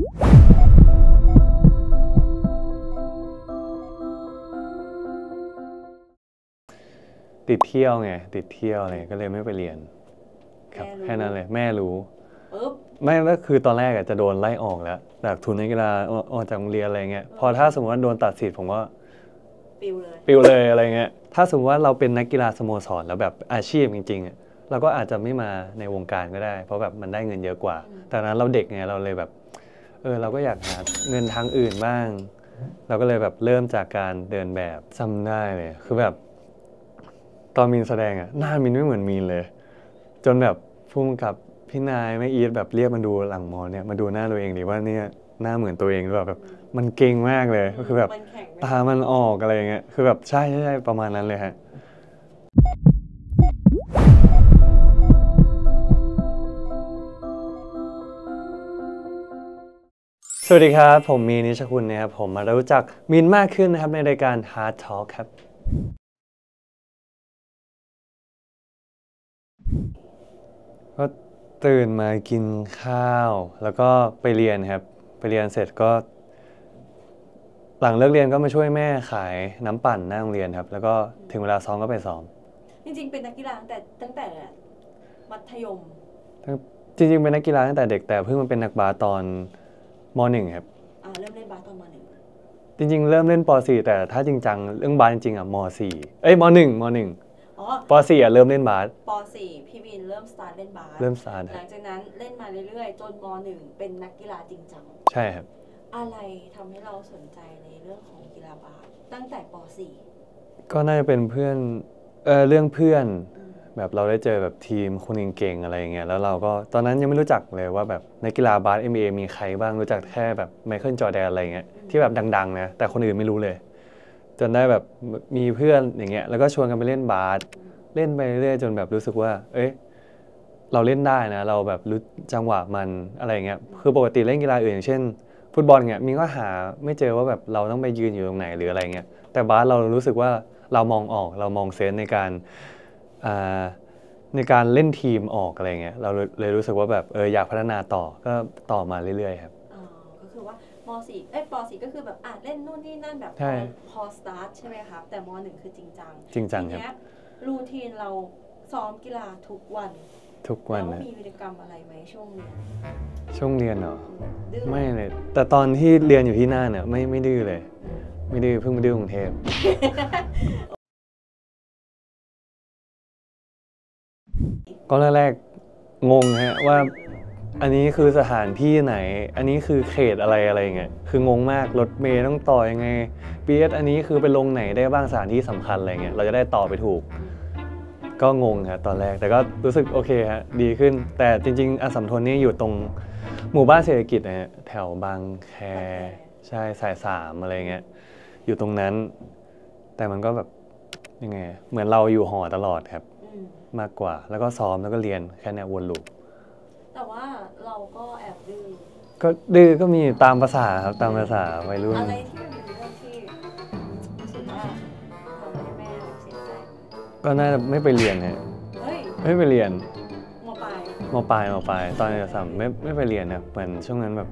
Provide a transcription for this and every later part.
ติดเที่ยวไงติดเที่ยวอะไรก็เลยไม่ไปเรียนครับแค่นั้นเลยแม่รู้ไม่ก็คือตอนแรกจะโดนไล่ออกแล้วจากทุนนักกีฬาออกจากโรงเรียนอะไรเงี้ยพอถ้าสมมติว่าโดนตัดสิทธิ์ผมก็ปิวเลยปิวเลยอะไรเงี้ยถ้าสมมติว่าเราเป็นนักกีฬาสโมสรแล้วแบบอาชีพจริงๆเราก็อาจจะไม่มาในวงการก็ได้เพราะแบบมันได้เงินเยอะกว่าแต่นั้นเราเด็กไงเราเลยแบบเราก็อยากหาเงินทางอื่นบ้างเราก็เลยแบบเริ่มจากการเดินแบบจำได้เลยคือแบบตอนมีนแสดงอะหน้ามีนไม่เหมือนมีนเลยจนแบบพุ่มกับพี่นายไม่อีทแบบเรียกมันดูหลังมอเนี่ยมาดูหน้าตัวเองดิว่าเนี่ยหน้าเหมือนตัวเองหรือเปล่าแบบมันเก่งมากเลยก็คือแบบตามันออกอะไรเงี้ยคือแบบใช่ใช่ประมาณนั้นเลยฮะสวัสดีครับผมมีน นิชคุณนะครับผมมารู้จักมีนมากขึ้นนะครับในรายการ Hard Talk ครับก็ตื่นมากินข้าวแล้วก็ไปเรียนครับไปเรียนเสร็จก็หลังเลิกเรียนก็มาช่วยแม่ขายน้ำปั่นหน้าโรงเรียนครับแล้วก็ถึงเวลาซ้อมก็ไปซ้อมจริงๆเป็นนักกีฬาตั้งแต่มัธยมจริงๆเป็นนักกีฬาตั้งแต่เด็กแต่เพิ่งมาเป็นนักบาสตอนม .1 ครับเริ่มเล่นบาสตอนม .1 จริงๆเริ่มเล่นป .4 แต่ถ้าจริงจังเรื่องบาสจริงอ่ะม .4 เอ้ยม .1 ม .1ป .4 อ่ะเริ่มเล่นบาสป .4 พี่วินเริ่มสตาร์ทเล่นบาสเริ่มสตาร์ทหลังจากนั้นเล่นมาเรื่อยๆจนม .1 เป็นนักกีฬาจริงจังใช่ครับอะไรทำให้เราสนใจในเรื่องของกีฬาบาสตั้งแต่ป .4 ก็น่าจะเป็นเพื่อนเรื่องเพื่อนแบบเราได้เจอแบบทีมคนเก่งๆอะไรอย่างเงี้ยแล้วเราก็ตอนนั้นยังไม่รู้จักเลยว่าแบบนักกีฬาบาส NBA มีใครบ้างรู้จักแค่แบบไมเคิลจอร์แดนอะไรเงี้ยที่แบบดังๆนะแต่คนอื่นไม่รู้เลยจนได้แบบมีเพื่อนอย่างเงี้ยแล้วก็ชวนกันไปเล่นบาสเล่นไปเรื่อยจนแบบรู้สึกว่าเอ้ยเราเล่นได้นะเราแบบรู้จังหวะมันอะไรเงี้ยคือปกติเล่นกีฬาอื่นอย่างเช่นฟุตบอลเงี้ยมีก็หาไม่เจอว่าแบบเราต้องไปยืนอยู่ตรงไหนหรืออะไรเงี้ยแต่บาสเรารู้สึกว่าเรามองออกเรามองเซนส์ในการเล่นทีมออกอะไรเงี้ยเราเลยรู้สึกว่าแบบอยากพัฒนาต่อก็ต่อมาเรื่อยๆครับก็คือว่าม .4 ป .4 ก็คือแบบเล่นนู่นนี่นั่นแบบพอสตาร์ทใช่ไหมครับแต่ม .1 คือจริงจังจริงจังครับรูทีนเราซ้อมกีฬาทุกวันทุกวันแล้วมีกิจกรรมอะไรไหมช่วงเรียนเหรอไม่เลยแต่ตอนที่เรียนอยู่ที่น่านเนี่ยไม่ดื้อเลยไม่ดื้อเพิ่งมาดื้อกรุงเทพก็แรกๆงงฮะว่าอันนี้คือสถานที่ไหนอันนี้คือเขตอะไรเงี้ยคืองงมากรถเมล์ต้องต่อยังไง BS อันนี้คือไปลงไหนได้บ้างสถานที่สำคัญอะไรเงี้ยเราจะได้ต่อไปถูกก็งงครับตอนแรกแต่ก็รู้สึกโอเคฮะดีขึ้นแต่จริงๆอัสสัมทนนี่อยู่ตรงหมู่บ้านเศรษฐกิจนะแถวบางแคใช่สาย3อะไรเงี้ยอยู่ตรงนั้นแต่มันก็แบบยังไงเหมือนเราอยู่หอตลอดครับมากกว่าแล้วก็ซ้อมแล้วก็เรียนแค่นี้วนลูปแต่ว่าเราก็แอบดื้อก็มีตามภาษาครับตามภาษาวัยรุ่นอะไรที่มันเป็นเรื่องที่รู้สึกว่าทำให้แม่เสียใจก็น่าจะไม่ไปเรียนฮะไม่ไปเรียนม.ปลายตอนอัสสัมไม่ไปเรียนนะเหมือนช่วงนั้นแบบ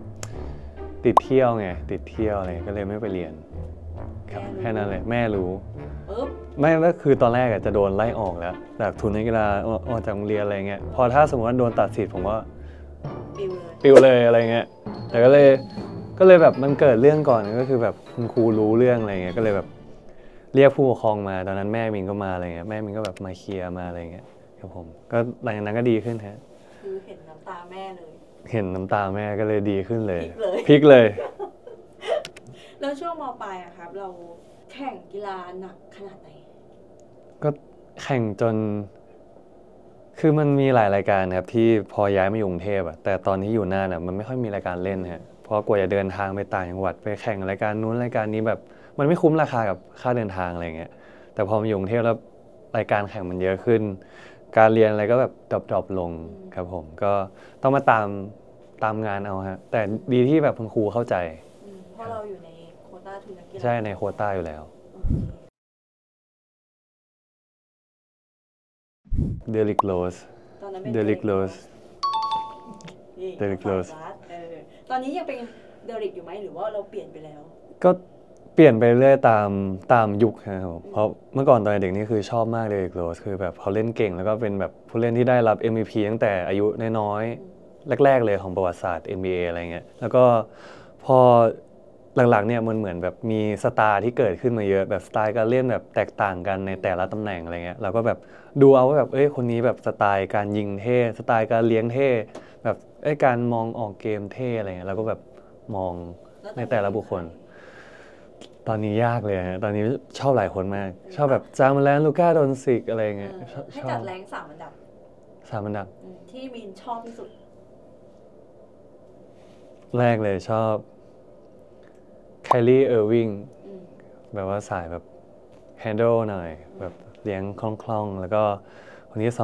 ติดเที่ยวไงติดเที่ยวอะไรก็เลยไม่ไปเรียนครับแค่นั้นเลยแม่รู้ไม่ก็คือตอนแรกจะโดนไล่ออกแล้วจากทุนนักกีฬาออกจากโรงเรียนอะไรเงี้ยพอถ้าสมมติว่าโดนตัดสิทธิ์ผมก็ปิวเลยอะไรเงี้ยแต่ก็เลยแบบมันเกิดเรื่องก่อนก็คือแบบคุณครูรู้เรื่องอะไรเงี้ยก็เลยแบบเรียกผู้ปกครองมาตอนนั้นแม่มินก็มาอะไรเงี้ยแม่มินก็แบบมาเคลียร์มาอะไรเงี้ยครับผมก็หลังจากนั้นก็ดีขึ้นฮะคือเห็นน้ำตาแม่เลยเห็นน้ำตาแม่ก็เลยดีขึ้นเลยพลิกเลยแล้วช่วงม.ปลายอะครับเราแข่งกีฬาหนักขนาดไหนก็แข่งจนคือมันมีหลายรายการครับที่พอย้ายมาอยู่กรุงเทพอะแต่ตอนที่อยู่น่านอะมันไม่ค่อยมีรายการเล่นฮะเพราะกลัวจะเดินทางไปต่างจังหวัดไปแข่งรายการนู้นรายการนี้แบบมันไม่คุ้มราคากับค่าเดินทางอะไรเงี้ยแต่พอมาอยู่กรุงเทพแล้วรายการแข่งมันเยอะขึ้นการเรียนอะไรก็แบบดรอปลงครับผมก็ต้องมาตามงานเอาฮะแต่ดีที่แบบคุณครูเข้าใจเพราะเราอยู่ในโควต้าทุนนักกีฬาใช่ในโควต้าอยู่แล้วเดลิกโรส ตอนนี้ยังเป็นเดริกอยู่ไหมหรือว่าเราเปลี่ยนไปแล้วก็เปลี่ยนไปเรื่อยตามยุคครับเพราะเมื่อก่อนตอนเด็กนี่คือชอบมากเลยเดริกโรสคือแบบเขาเล่นเก่งแล้วก็เป็นแบบผู้เล่นที่ได้รับ MVP ตั้งแต่อายุน้อยๆแรกๆเลยของประวัติศาสตร์ NBA อะไรเงี้ยแล้วก็พอหลังๆเนี่ยมันเหมือนแบบมีสตาร์ที่เกิดขึ้นมาเยอะแบบสไตล์การเล่นแบบแตกต่างกันในแต่ละตำแหน่งอะไรเงี้ยเราก็แบบดูเอาว่าแบบเอ้ยคนนี้แบบสไตล์การยิงเท่สไตล์การเลี้ยงเท่แบบไอ้การมองออกเกมเท่อะไรเงี้ยเราก็แบบมองในแต่ละบุคคลตอนนี้ยากเลยฮะตอนนี้ชอบหลายคนมากชอบแบบจามแลนลูก้าดอนซิกอะไรเงี้ยให้จัดแรง3 อันดับที่มีนชอบที่สุดแรกเลยชอบไคลี่เออร์วิงแบบว่าสายแบบแฮนเดิลหน่อยแบบเลี้ยงคล่องๆแล้วก็คนที่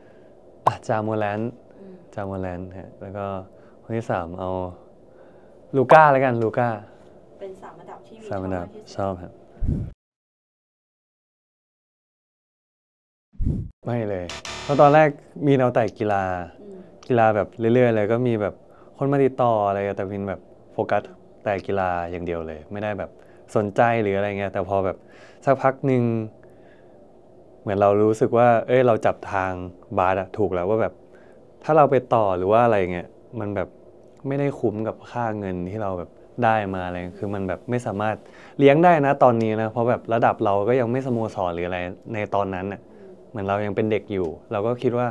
2จาโมแลนต์ฮะแล้วก็คนที่3เอาลูก้าแล้วกันลูก้าเป็น3 อันดับที่มีความชอบครับไม่เลยเพราะตอนแรกมีเอาแต่กีฬาแบบเรื่อยๆเลยก็มีแบบคนมาติดต่ออะไรแต่พินแบบโฟกัสแต่กีฬาอย่างเดียวเลยไม่ได้แบบสนใจหรืออะไรเงี้ยแต่พอแบบสักพักหนึ่งเหมือนเรารู้สึกว่าเอ้ยเราจับทางบาสถูกแล้วว่าแบบถ้าเราไปต่อหรือว่าอะไรเงี้ยมันแบบไม่ได้คุ้มกับค่าเงินที่เราแบบได้มาอะไรคือมันแบบไม่สามารถเลี้ยงได้นะตอนนี้นะเพราะแบบระดับเราก็ยังไม่สโมสรหรืออะไรในตอนนั้นน่ะเหมือนเรายังเป็นเด็กอยู่เราก็คิดว่า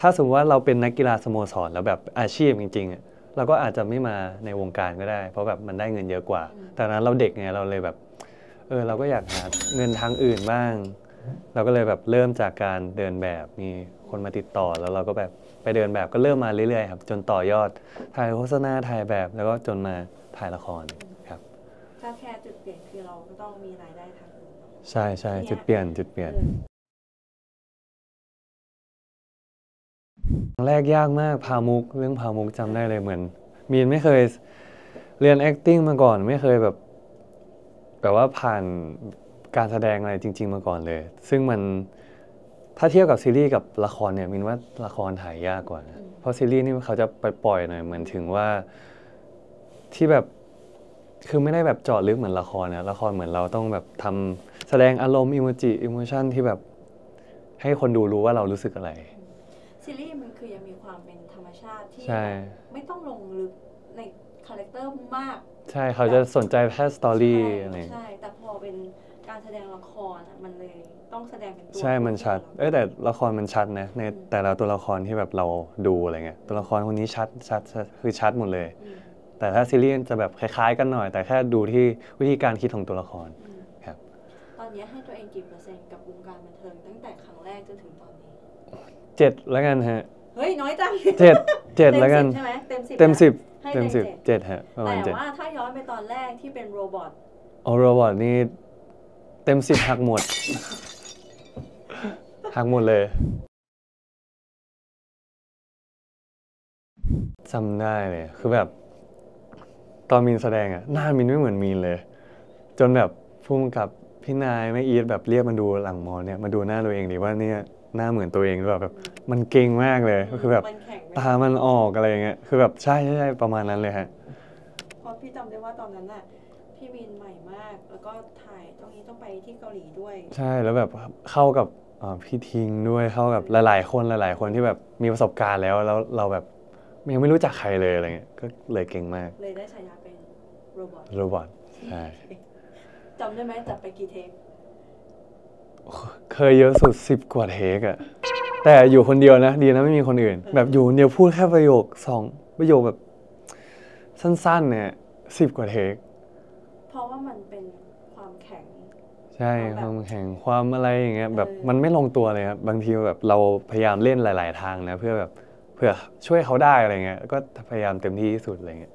ถ้าสมมติว่าเราเป็นนักกีฬาสโมสรแล้วแบบอาชีพจริงๆอ่ะเราก็อาจจะไม่มาในวงการก็ได้เพราะแบบมันได้เงินเยอะกว่าแต่นั้นเราเด็กไงเราเลยแบบเราก็อยากหาเงินทางอื่นบ้างเราก็เลยแบบเริ่มจากการเดินแบบมีคนมาติดต่อแล้วเราก็แบบไปเดินแบบก็เริ่มมาเรื่อยๆครับจนต่อยอดถ่ายโฆษณาถ่ายแบบแล้วก็จนมาถ่ายละครครับถ้าแค่จุดเปลี่ยนคือเราก็ต้องมีรายได้ทางอื่นใช่ใช่จุดเปลี่ยนแรกยากมากเรื่องพามุกจำได้เลยเหมือนมีนไม่เคยเรียน acting มาก่อนไม่เคยแบบว่าผ่านการแสดงอะไรจริงๆมาก่อนเลยซึ่งมันถ้าเทียบกับซีรีส์กับละครเนี่ยมีนว่าละครถ่ายยากกว่านะเพราะซีรีส์นี่เขาจะปล่อยหน่อยเหมือนถึงว่าที่แบบคือไม่ได้แบบเจาะลึกเหมือนละครนะละครเหมือนเราต้องแบบทำแสดงอารมณ์อิโมชันที่แบบให้คนดูรู้ว่าเรารู้สึกอะไรซีรีส์มันคือยังมีความเป็นธรรมชาติที่ไม่ต้องลงลึกในคาแรคเตอร์มากใช่เขาจะสนใจแค่สตอรี่อะไรใช่แต่พอเป็นการแสดงละครมันเลยต้องแสดงเป็นตัวใช่มันชัดแต่ละครมันชัดนะในแต่ละตัวละครที่แบบเราดูอะไรเงี้ยตัวละครคนนี้ชัดคือชัดหมดเลยแต่ถ้าซีรีส์จะแบบคล้ายๆกันหน่อยแต่แค่ดูที่วิธีการคิดของตัวละครครับตอนนี้ให้ตัวเองกี่% กับวงการบันเทิงตั้งแต่ครั้งแรกจนถึงตอนนี้7แล้วกันฮะเฮ้ยน้อยจัง7แล้วกันใช่ไหมเต็ม 10เต็ม7ฮะประมาณ7แต่ว่าถ้าย้อนไปตอนแรกที่เป็นโรบอทนี่เต็ม10หักหมดเลยจำได้เลยคือแบบตอนมีนแสดงอะหน้ามีนไม่เหมือนมีนเลยจนแบบพุ่มกับพี่นายแม่อีทแบบเรียกมาดูหลังมอเนี่ยมาดูหน้าตัวเองดิว่าเนี่ยหน้าเหมือนตัวเองด้วยแบบมันเก่งมากเลยคือแบบตามันออกอะไรเงี้ยคือแบบใช่ประมาณนั้นเลยฮะพอพี่จำได้ว่าตอนนั้นน่ะพี่มีนใหม่มากแล้วก็ถ่ายต้องไปที่เกาหลีด้วยใช่แล้วแบบเข้ากับพี่ทิงด้วยเข้ากับหลายๆคนที่แบบมีประสบการณ์แล้วเราแบบยังไม่รู้จักใครเลยอะไรเงี้ยก็เลยเก่งมากเลยได้ฉายาเป็นโรบอทใช่จำได้ไหมจับไปกี่เทปเคยเยอะสุด10 กว่าเทคอะแต่อยู่คนเดียวนะดีนะไม่มีคนอื่นแบบอยู่คนเดียวพูดแค่ประโยค2 ประโยคแบบสั้นๆเนี่ย10 กว่าเทคเพราะว่ามันเป็นความแข็งใช่ความแข็งความอะไรอย่างเงี้ยแบบมันไม่ลงตัวเลยครับบางทีแบบเราพยายามเล่นหลายๆทางนะเพื่อช่วยเขาได้อะไรเงี้ยก็พยายามเต็มที่ที่สุดอะไรเงี้ย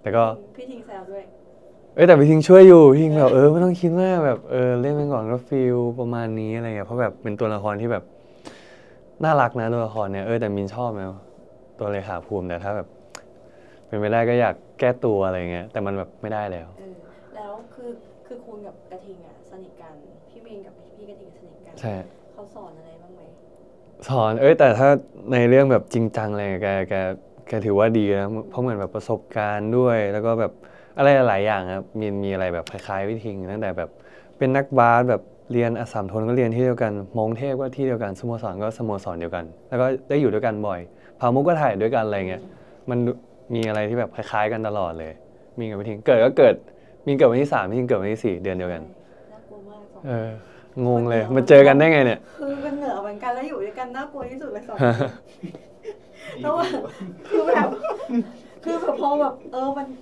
แต่ก็พี่ทิงแซวด้วยแต่พี่ทิงช่วยอยู่พี่ทิงแบบไม่ต้องคิดมากแบบเล่นไปก่อนก็ฟิลประมาณนี้อะไรเงี้ยเพราะแบบเป็นตัวละครที่แบบน่ารักนะตัวละครเนี่ยแต่มินชอบนะตัวเลขาภูมิแต่ถ้าแบบเป็นไปได้ก็อยากแก้ตัวอะไรเงี้ยแต่มันแบบไม่ได้แล้วคือคุณกับกระทิงอ่ะสนิทกันพี่มีนกับพี่กระทิงสนิทกันใช่เขาสอนอะไรบ้างไหมสอนแต่ถ้าในเรื่องแบบจริงจังอะไรแก ถือว่าดีนะเพราะเหมือนแบบประสบการณ์ด้วยแล้วก็แบบอะไรหลายอย่างครับมีอะไรแบบคล้ายๆวิทิงตั้งแต่แบบเป็นนักบาสแบบเรียนอัสสัมทนก็เรียนที่เดียวกันมงเทพก็ที่เดียวกันสโมสรก็สโมสรเดียวกันแล้วก็ได้อยู่ด้วยกันบ่อยพามุกก็ถ่ายด้วยกันอะไรเงี้ยมันมีอะไรที่แบบคล้ายๆกันตลอดเลยมีกับวิทิงเกิดมีเกิดวันที่3ที่เกิดวันที่4เดือนเดียวกันงงเลยมาเจอกันได้ไงเนี่ยคือเป็นเหนือเหมือนกันแล้วอยู่ด้วยกันน่ากลัวที่สุดเลยสองแล้วคือแบบพอแบบ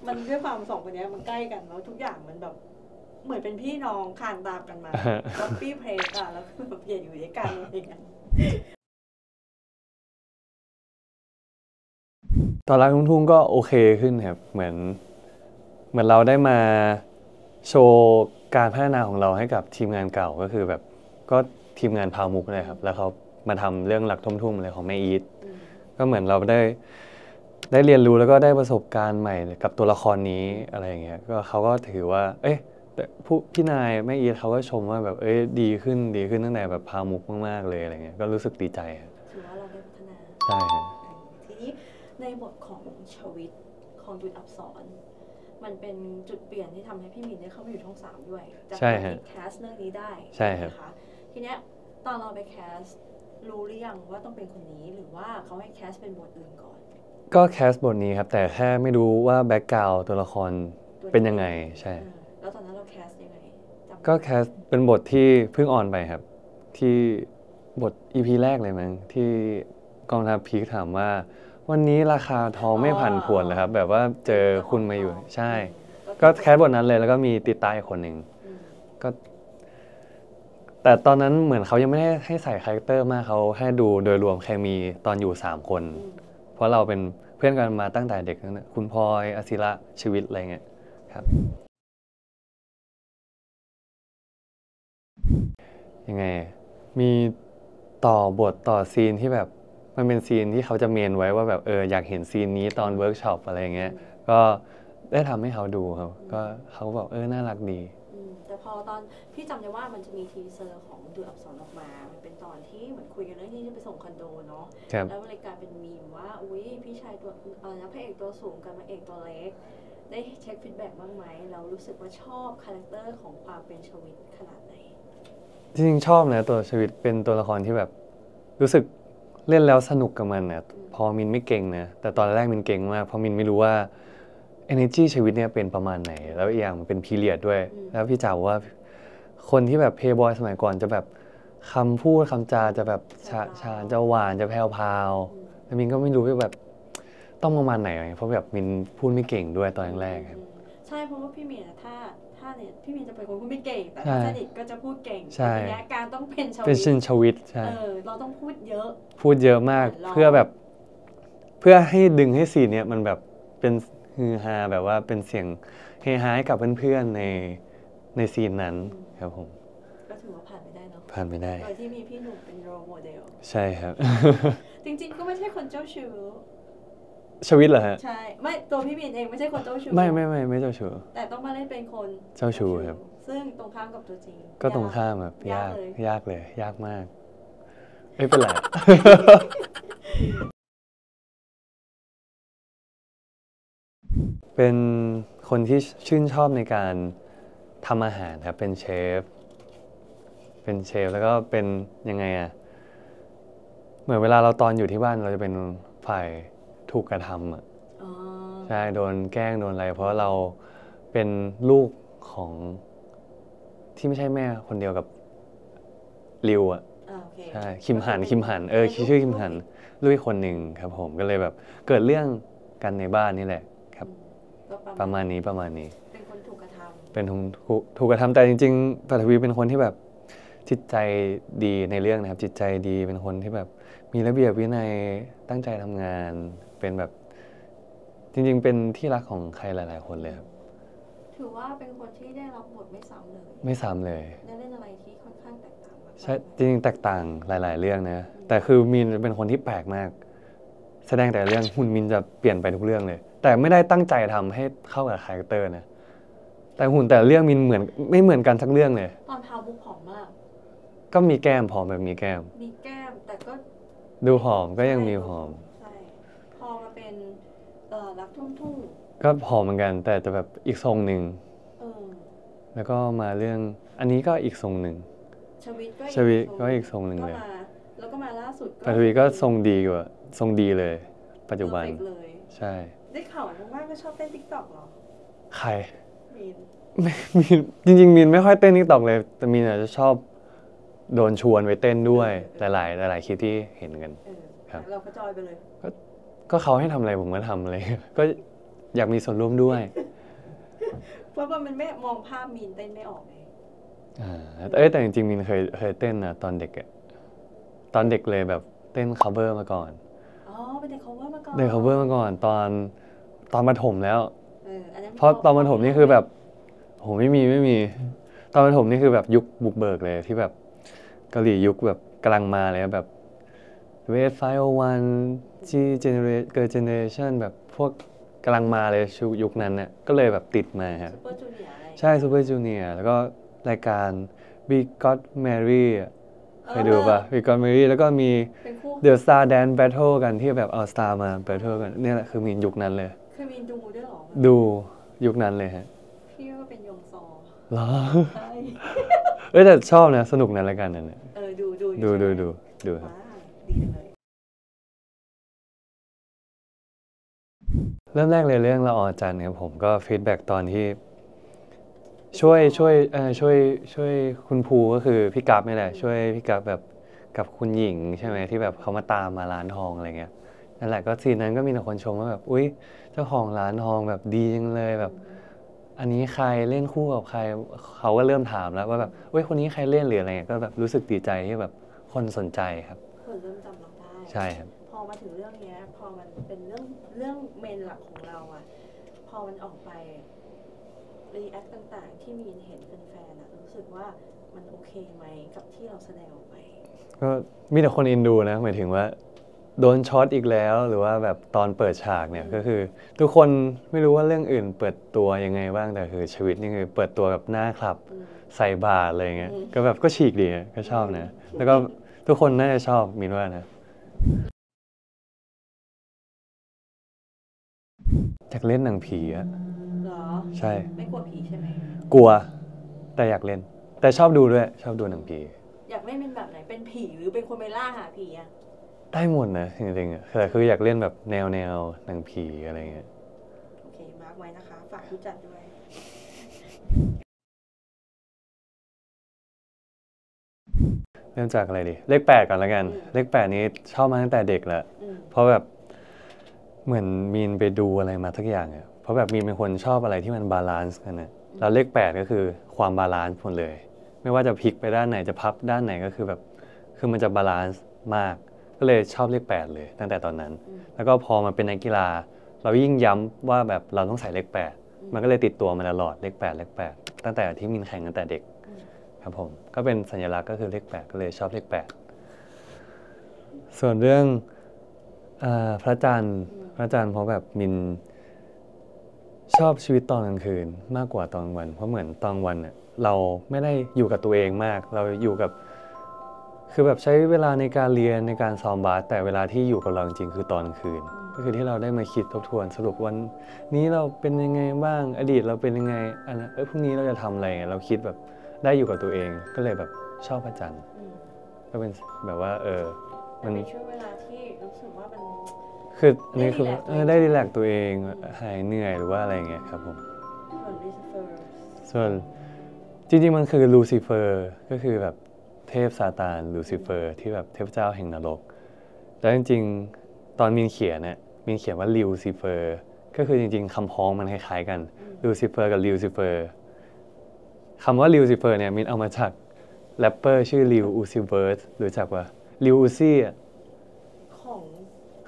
มันด้วยความสองคนนี้มันใกล้กันแล้วทุกอย่างมันแบบเหมือนเป็นพี่น้องคานตามกันมาแล้วพี่เพลสอะแล้วคือแบบเปลี่ยนอยู่ด้วยกันอะไรอย่างเงี้ยตอนรักทุ่งก็โอเคขึ้นครับเหมือนเราได้มาโชว์การพัฒนาของเราให้กับทีมงานเก่าก็คือแบบก็ทีมงานพาวมุกเลยครับแล้วเขามาทำเรื่องหลักทุ่มๆอะไรของแม่อีทก็เหมือนเราได้เรียนรู้แล้วก็ได้ประสบการณ์ใหม่กับตัวละครนี้อะไรอย่างเงี้ยก็เขาก็ถือว่าเอ๊ะแต่พี่นายแม่อีทเขาก็ชมว่าแบบเอ๊ะดีขึ้นตั้งแต่แบบพาวมุกมากๆเลยอะไรเงี้ยก็รู้สึกดีใจครับถือว่าเราได้พัฒนาใช่ทีนี้ในบทของชวิตของดุจอับสรมันเป็นจุดเปลี่ยนที่ทำให้พี่หมินได้เข้าไปอยู่ช่อง3ด้วยจากการแคสเรื่องนี้ได้ใช่ไหมคะทีเนี้ยตอนเราไปแคสรู้หรือยังว่าต้องเป็นคนนี้หรือว่าเขาให้แคสเป็นบทอื่นก่อนก็แคสบทนี้ครับแต่แค่ไม่รู้ว่าแบ็กกราวด์ตัวละครเป็นยังไงใช่แล้วตอนนั้นเราแคสยังไงก็แคสเป็นบทที่เพิ่งออนไปครับที่บท EP แรกเลยมั้งที่กองทัพพีคถามว่าวันนี้ราคาทองไม่ผันผวนเลยครับแบบว่าเจอคุณมาอยู่ใช่ก็แคสบทนั้นเลยแล้วก็มีติดตายคนหนึ่งก็แต่ตอนนั้นเหมือนเขายังไม่ได้ให้ใส่คาแรคเตอร์มากเขาให้ดูโดยรวมเคมีตอนอยู่3คนเพราะเราเป็นเพื่อนกันมาตั้งแต่เด็กนั่นแหละคุณพลอยอศิระชีวิตอะไรเงี้ยครับยังไงมีต่อบทต่อซีนที่แบบมันเป็นซีนที่เขาจะเมนไว้ว่าแบบอยากเห็นซีนนี้ตอนเวิร์กช็อปอะไรอย่างเงี้ยก็ได้ทำให้เขาดูครับก็เขาบอกน่ารักดีแต่พอตอนพี่จำได้ว่ามันจะมีทีเซอร์ของดูอับสรออกมามันเป็นตอนที่เหมือนคุยกันเรื่องที่จะไปส่งคอนโดเนาะแล้วรายการเป็นมีมว่าอุ้ยพี่ชายตัวพระเอกตัวสูงกับนางเอกตัวเล็กได้เช็คฟีดแบ็กบ้างไหมเรารู้สึกว่าชอบคาแรคเตอร์ของความเป็นชวิตขนาดไหนจริงๆชอบนะตัวชวิตเป็นตัวละครที่แบบรู้สึกเล่นแล้วสนุกกับมันนะพอมินไม่เก่งนะแต่ตอนแรกมินเก่งมากเพราะมินไม่รู้ว่า energy ชีวิตเนี่ยเป็นประมาณไหนแล้วอีกอย่างมันเป็นพีเรียดด้วยแล้วพี่จ๋าว่าคนที่แบบเพย์บอยสมัยก่อนจะแบบคำพูดคำจาจะแบบชาจะหวานจะแพรวพราวแล้วมินก็ไม่รู้ว่าแบบต้องประมาณไหนเพราะแบบมินพูดไม่เก่งด้วยตอนแรกครับใช่เพราะว่าพี่เมียถ้าเนี่ยพี่มีจะเป็นคนพูดไม่เก่งแต่ถ้าสนิทก็จะพูดเก่งทีนี้การต้องเป็นชวิตเราต้องพูดเยอะมากเพื่อแบบเพื่อให้ดึงให้ซีนเนี่ยมันแบบเป็นฮือฮาแบบว่าเป็นเสียงเฮฮาให้กับเพื่อนๆในซีนนั้นครับผมก็ถือว่าผ่านไปได้เนาะผ่านไปได้โดยที่มีพี่หนุ่มเป็นโรโมเดลใช่ครับจริงๆก็ไม่ใช่คนเจ้าชู้ชวิตเหรอฮะใช่ไม่ตัวพี่บินเองไม่ใช่คนเจ้าชู้ไม่เจ้าชู้แต่ต้องมาเล่นเป็นคนเจ้าชู้ครับซึ่งตรงข้ามกับตัวจริงก็ตรงข้ามแบบยากมากไม่เป็นไรเป็นคนที่ชื่นชอบในการทำอาหารครับเป็นเชฟแล้วก็เป็นยังไงอะเหมือนเวลาเราตอนอยู่ที่บ้านเราจะเป็นฝ่ายถูกกระทำอ่ะใช่โดนแกล้งโดนอะไรเพราะเราเป็นลูกของที่ไม่ใช่แม่คนเดียวกับริวอ่ะใช่คิมหันชื่อคิมหันลูกคนหนึ่งครับผมก็เลยแบบเกิดเรื่องกันในบ้านนี่แหละครับประมาณนี้เป็นคนถูกกระทำแต่จริงๆปฐวีเป็นคนที่แบบจิตใจดีในเรื่องนะครับจิตใจดีเป็นคนที่แบบมีระเบียบวินัยตั้งใจทำงานเป็นแบบจริงๆเป็นที่รักของใครหลายๆคนเลยครับถือว่าเป็นคนที่ได้รับบทไม่ซ้ำเลยได้เล่นอะไรที่ค่อนข้างแตกต่างใช่จริงๆแตกต่างหลายๆเรื่องนะแต่คือมินเป็นคนที่แปลกมากแสดงแต่เรื่องหุ่นมินจะเปลี่ยนไปทุกเรื่องเลยแต่ไม่ได้ตั้งใจทำให้เข้ากับคาแรคเตอร์นะแต่หุ่นแต่เรื่องมินเหมือนไม่เหมือนกันสักเรื่องเลยตอนพาวมุกผอมมากก็มีแก้มผอมแบบมีแก้มแต่ก็ดูหอมก็ยังมีหอมใช่พอมาเป็น รักทุ่งๆก็ผอมเหมือนกันแต่แบบอีกทรงหนึ่งแล้วก็มาเรื่องอันนี้ก็อีกทรงหนึ่งชวิตก็อีกทรงหนึ่งเลยแล้วก็มาล่าสุดปัจจุบันก็ทรงดีกว่าทรงดีเลยปัจจุบันใช่ได้ข่าวมากก็ชอบเต้นติ๊กต็อกหรอใครมีนจริงมีนไม่ค่อยเต้นติ๊กต็อกเลยแต่มีนอาจจะชอบโดนชวนไปเต้นด้วยหลายคลิปที่เห็นกันครับเราก็จอยไปเลยก็เขาให้ทำอะไรผมก็ทำเลยก็อยากมีส่วนร่วมด้วยเพราะว่ามันไม่มองภาพมีนเต้นไม่ออกเลยแต่จริงๆมีนเคยเต้นนะตอนเด็กอะตอนเด็กเลยแบบเต้น cover มาก่อนอ๋อเป็นเด็ก cover มาก่อนเด็ก cover มาก่อนตอนประถมแล้วเพราะตอนประถมนี่คือแบบโหไม่มีตอนประถมนี่คือแบบยุคบุกเบิกเลยที่แบบเกาหลียุคแบบกำลังมาเลยแบบเวท501ที่เจเนเรชันแบบพวกกำลังมาเลยยุคนั้นเนี่ยก็เลยแบบติดมาครับซูเปอร์จูเนียร์ใช่ซูเปอร์จูเนียร์แล้วก็รายการ We Got Marry เคยดูป่ะ We Got Marry แล้วก็มี The Star Dance Battle กันที่แบบเอาสตาร์มา Battle กันเนี่ยแหละคือมียุคนั้นเลยคือมีดูด้วยหรอดูยุคนั้นเลยฮะพี่ก็เป็นยงซอหรอใช่แต่ชอบนะสนุกนะรายการนั้นเนี่ยดูครับเริ่มแรกเลยเรื่องละออจันทร์ครับผมก็ฟีดแบ็กตอนที่ช่วยคุณภูก็คือพี่กัปนี่แหละช่วยพี่กัปแบบกับคุณหญิงใช่ไหมที่แบบเขามาตามมาร้านทองอะไรเงี้ยนั่นแหละก็ซีนนั้นก็มีคนชมว่าแบบอุ๊ยเจ้าของร้านทองแบบดีจังเลยแบบอันนี้ใครเล่นคู่กับใครเขาก็เริ่มถามแล้วว่าแบบอุ๊ยคนนี้ใครเล่นหรืออะไรเงี้ยก็แบบรู้สึกดีใจที่แบบคนสนใจครับคนเริ่มจำเราได้ใช่ครับพอมาถึงเรื่องนี้พอมันเป็นเรื่องเมนหลักของเราอะพอมันออกไปรีแอคต่างๆที่มีนเห็นแฟนๆอะรู้สึกว่ามันโอเคไหมกับที่เราแสดงออกไปก็มีแต่คนอินดูนะหมายถึงว่าโดนช็อตอีกแล้วหรือว่าแบบตอนเปิดฉากเนี่ยก็คือทุกคนไม่รู้ว่าเรื่องอื่นเปิดตัวยังไงบ้างแต่คือชวิตนี่คือเปิดตัวแบบหน้าคลับใส่บาตรอะไรเงี้ยก็แบบก็ฉีกดีก็ชอบนะแล้วก็ทุกคนน่าจะชอบมีนว่านะอยากเล่นหนังผีอะหรอใช่ไม่กลัวผีใช่ไหมกลัวแต่อยากเล่นแต่ชอบดูด้วยชอบดูหนังผีอยากเล่นเป็นแบบไหนเป็นผีหรือเป็นคนไปล่าหาผีอะได้หมดนะจริงๆอะแต่คืออยากเล่นแบบแนวหนังผีอะไรเงี้ยโอเคมาร์คไว้นะคะฝากผู้จัดด้วยเริ่มจากอะไรดีเลข8ก่อนแล้วกันเลข8นี้ชอบมาตั้งแต่เด็กแล้วเพราะแบบเหมือนมีนไปดูอะไรมาสักอย่างอ่ะเพราะแบบมีนเป็นคนชอบอะไรที่มันบาลานซ์กันนะแล้วเลข8ก็คือความบาลานซ์หมดเลยไม่ว่าจะพลิกไปด้านไหนจะพับด้านไหนก็คือแบบคือมันจะบาลานซ์มากก็เลยชอบเลข8เลยตั้งแต่ตอนนั้นแล้วก็พอมาเป็นนักกีฬาเรายิ่งย้ำว่าแบบเราต้องใส่เลข8มันก็เลยติดตัวมาตลอดเลข8ตั้งแต่ที่มีนแข่งตั้งแต่เด็กครับผมก็เป็นสัญลักษณ์ก็คือเลข8ก็เลยชอบเลข8ส่วนเรื่องพระจันทร์เพราะแบบมินชอบชีวิตตอนกลางคืนมากกว่าตอนวันเพราะเหมือนตอนวันเนี่ยเราไม่ได้อยู่กับตัวเองมากเราอยู่กับคือแบบใช้เวลาในการเรียนในการซ้อมบาสแต่เวลาที่อยู่กับเราจริงคือตอนกลางคืนก็คือที่เราได้มาคิดทบทวนสรุปวันนี้เราเป็นยังไงบ้างอดีตเราเป็นยังไงอันนั้นพรุ่งนี้เราจะทำอะไรเราคิดแบบได้อยู่กับตัวเองก็เลยแบบชอบพระจันทร์ก็เป็นแบบว่ามันเป็นช่วงเวลาที่รู้สึกว่ามันคืออันนี้คือได้รีแลกซ์ตัวเองหายเหนื่อยหรือว่าอะไรเงี้ยครับผมส่วนจริงๆมันคือลูซิเฟอร์ก็คือแบบเทพซาตานลูซิเฟอร์ที่แบบเทพเจ้าแห่งนรกแล้วจริงๆตอนมีนเขียนเนี่ยมีนเขียนว่าลิวซิเฟอร์ก็คือจริงๆคำพ้องมันคล้ายๆกันลูซิเฟอร์กับลิวซิเฟอร์คำว่าลิวซิเฟอร์เนี่ยมีนเอามาจากแรปเปอร์ชื่อลิวอูซิเวิร์สหรือจากว่าลิวอูซี่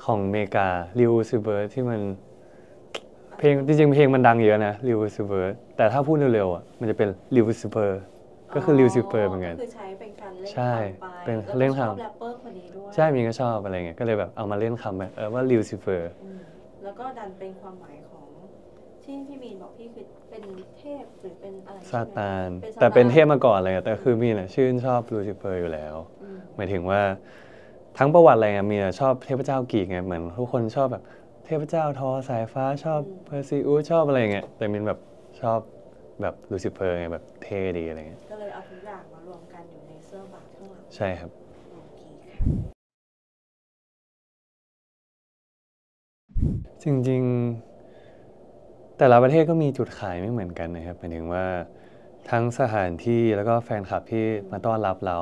ของอเมริกาลิวอูซิเวิร์สที่มันเพลงจริงๆเพลงมันดังเยอะนะลิวอูซิเวิร์สแต่ถ้าพูดเร็วๆอ่ะมันจะเป็นลิวอูซิเฟอร์ก็คือลิวซิเฟอร์เหมือนกันคือใช้เป็นการเล่นคำใช่เป็นเล่นคำแรปเปอร์คนนี้ด้วยใช่มีก็ชอบอะไรเงี้ยก็เลยแบบเอามาเล่นคำแบบว่าลิวซิเฟอร์แล้วก็ดันเป็นความหมายของที่พี่มีนบอกพี่คือเป็นเทพหรือเป็นอะไรซาตานแต่เป็นเทพมาก่อนเลยแต่คือมีนชื่นชอบลูซิเฟอร์อยู่แล้วหมายถึงว่าทั้งประวัติอะไรมีนชอบเทพเจ้ากีกไงเหมือนทุกคนชอบแบบเท พเจ้าทอสายฟ้าชอบเพอร์ซิอุสชอบอะไรเงี้ยแต่มินแบบชอบแบบลูซิเฟอร์ไงแบบเท่ดีอะไรเงี้ยก็เลยเอาทุกอย่างมารวมกันอยู่ในเสื้อบาทข้างหลังใช่ครับจริงๆแต่ละประเทศก็มีจุดขายไม่เหมือนกันนะครับหมายถึงว่าทั้งสถานที่แล้วก็แฟนคลับที่มาต้อนรับเรา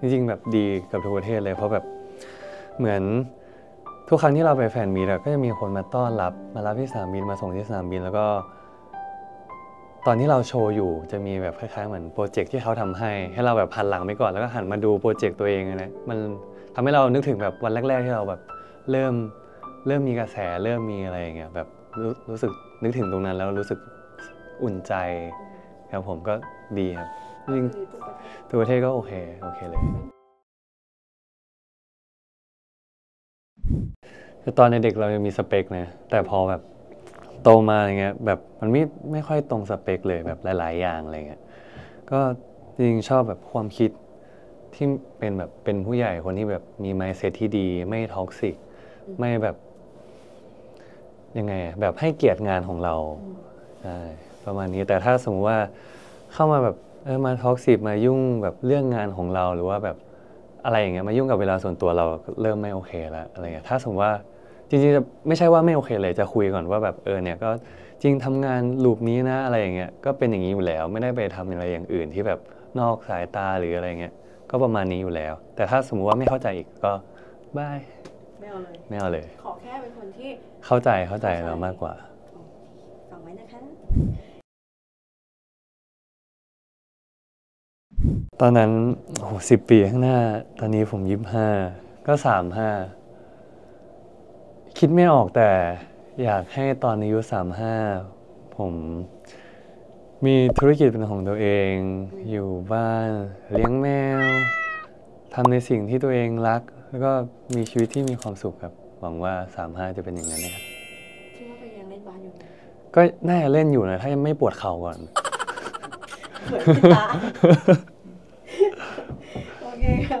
จริงๆแบบดีกับทุกประเทศเลยเพราะแบบเหมือนทุกครั้งที่เราไปแฟนมีตก็จะมีคนมาต้อนรับมารับที่สนามบินมาส่งที่สนามบินแล้วก็ตอนที่เราโชว์อยู่จะมีแบบคล้ายๆเหมือนโปรเจกต์ที่เขาทำให้เราแบบหันหลังไปก่อนแล้วก็หันมาดูโปรเจกต์ตัวเองนะมันทำให้เรานึกถึงแบบวันแรกๆที่เราแบบเริ่มมีกระแสเริ่มมีอะไรอย่างเงี้ยแบบรู้สึกนึกถึงตรงนั้นแล้วรู้สึกอุ่นใจครับผมก็ดีครับจริงๆตัวประเทศก็โอเคเลยคือตอนในเด็กเราจะมีสเปคนะแต่พอแบบโตมาอย่างเงี้ยแบบมันไม่ค่อยตรงสเปคเลยแบบหลายๆอย่างอะไรเงี้ยก็จริงชอบแบบความคิดที่เป็นแบบเป็นผู้ใหญ่คนที่แบบมีมายด์เซตที่ดีไม่ท็อกซิกไม่แบบยังไงแบบให้เกียรติงานของเราใช่ประมาณนี้แต่ถ้าสมมติว่าเข้ามาแบบมาท็อกซิกมายุ่งแบบเรื่องงานของเราหรือว่าแบบอะไรอย่างเงี้ยมายุ่งกับเวลาส่วนตัวเราเริ่มไม่โอเคแล้วอะไรเงี้ยถ้าสมมติว่าจริงๆจะไม่ใช่ว่าไม่โอเคเลยจะคุยก่อนว่าแบบเนี่ยก็จริงทำงานลูปนี้นะอะไรอย่างเงี้ยก็เป็นอย่างนี้อยู่แล้วไม่ได้ไปทำอะไรอย่างอื่นที่แบบนอกสายตาหรืออะไรเงี้ยก็ประมาณนี้อยู่แล้วแต่ถ้าสมมติว่าไม่เข้าใจอีกก็บายไม่เอาเลยขอแค่เป็นคนที่เข้าใจเรามากกว่าฟังไว้นะคะตอนนั้นโอ้10 ปีข้างหน้าตอนนี้ผม25ก็35คิดไม่ออกแต่อยากให้ตอนอายุ35ผมมีธุรกิจเป็นของตัวเองอยู่บ้านเลี้ยงแมวทำในสิ่งที่ตัวเองรักแล้วก็มีชีวิตที่มีความสุขครับหวังว่า35จะเป็นอย่างนั้นนะครับคิดว่ายังเล่นบาสอยู่ไหมก็น่าจะเล่นอยู่นะถ้ายังไม่ปวดเข่าก่อนเหมือนพี่ตาโอเคครับ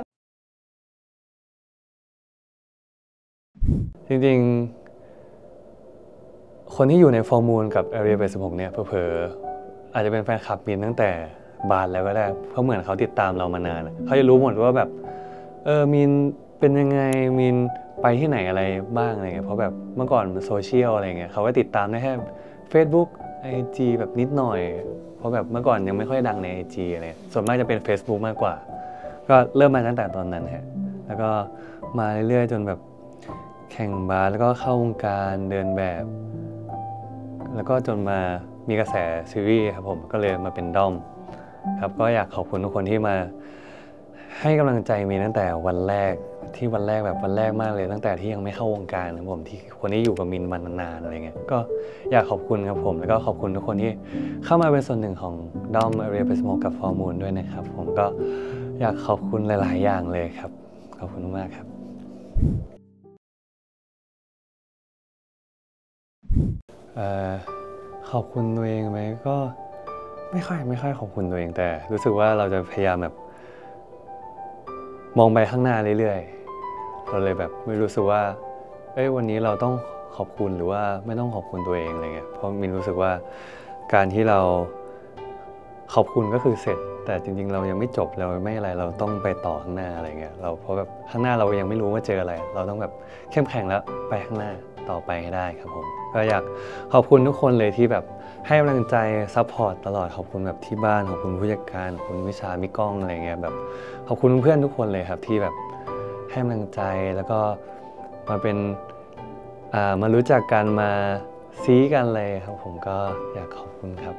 จริงๆคนที่อยู่ในformoonกับเอเรีย86เนี่ยเผลอๆอาจจะเป็นแฟนคลับมินตั้งแต่บาสแล้วก็ได้เพราะเหมือนเขาติดตามเรามานานเขาจะรู้หมดว่าแบบมินเป็นยังไงมินไปที่ไหนอะไรบ้างอะไรเงี้ยเพราะแบบเมื่อก่อนโซเชียลอะไรเงี้ยเขาก็ติดตามได้แค่ Facebook IG แบบนิดหน่อยเพราะแบบเมื่อก่อนยังไม่ค่อยดังใน IG อะไรส่วนมากจะเป็น Facebook มากกว่าก็เริ่มมาตั้งแต่ตอนนั้นฮะแล้วก็มาเรื่อยๆจนแบบแข่งบาสแล้วก็เข้าวงการเดินแบบแล้วก็จนมามีกระแสซีรีส์ครับผมก็เลยมาเป็นด้อมครับก็อยากขอบคุณทุกคนที่มาให้กำลังใจมีตั้งแต่วันแรกมากเลยตั้งแต่ที่ยังไม่เข้าวงการครับผมที่คนที่อยู่กับมินมานานอะไรเงี้ยก็อยากขอบคุณครับผมแล้วก็ขอบคุณทุกคนที่เข้ามาเป็นส่วนหนึ่งของด้อมเรียไปสมกับformoonด้วยนะครับผมก็อยากขอบคุณหลายๆอย่างเลยครับขอบคุณมากครับขอบคุณตัวเองไหมก็ไม่ค่อยขอบคุณตัวเองแต่รู้สึกว่าเราจะพยายามแบบมองไปข้างหน้าเรื่อยๆเราเลยแบบไม่รู้สึกว่าวันนี้เราต้องขอบคุณหรือว่าไม่ต้องขอบคุณตัวเองอะไรเงี้ยเพราะมินรู้สึกว่าการที่เราขอบคุณก็คือเสร็จแต่จริงๆเรายังไม่จบเราไม่อะไรเราต้องไปต่อข้างหน้าอะไรเงี้ยเราเพราะแบบข้างหน้าเรายังไม่รู้ว่าเจออะไรเราต้องแบบเข้มแข็งแล้วไปข้างหน้าต่อไปให้ได้ครับผมก็อยากขอบคุณทุกคนเลยที่แบบให้กำลังใจซัพพอร์ตตลอดขอบคุณแบบที่บ้านขอบคุณผู้จัดการขอบคุณวิชามิกล้องอะไรเงี้ยแบบขอบคุณเพื่อนทุกคนเลยครับที่แบบให้กำลังใจแล้วก็มาเป็นมารู้จักกันมาซี้กันเลยครับผมก็อยากขอบคุณครับ